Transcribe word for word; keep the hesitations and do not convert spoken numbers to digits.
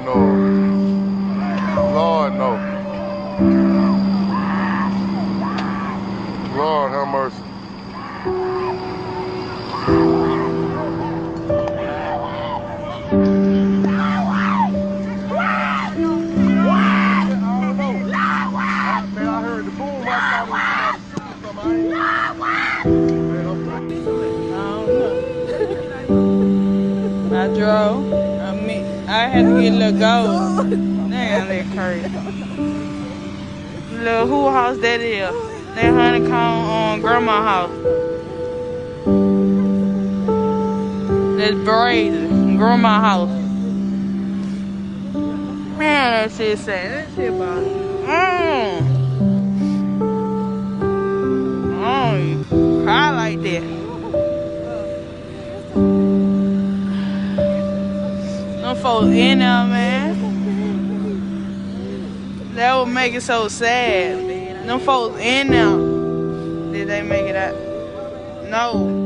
Lord knows. Lord knows. Lord have mercy. I drove. I mean, I had to get little gold. Damn, that crazy. Little who house that is? That honeycomb on um, grandma house. That's Brazy, grandma house. Man, that shit sad. That shit about. Mmm. Mmm. Cry like that. Folks in there, man. That would make it so sad. Them folks in there. Did they make it out? No.